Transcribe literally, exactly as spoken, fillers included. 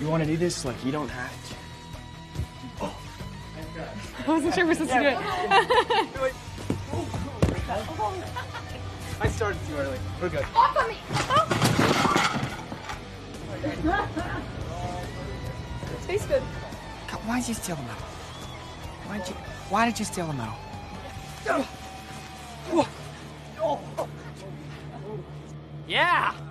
You want to do this? Like, you don't have to. Oh. I wasn't sure we're supposed to do it. Do it. I started too early. We're good. Off of me! It's face good. God, why did you steal the medal? Why did you? Why did you steal the medal? Yeah. Yeah.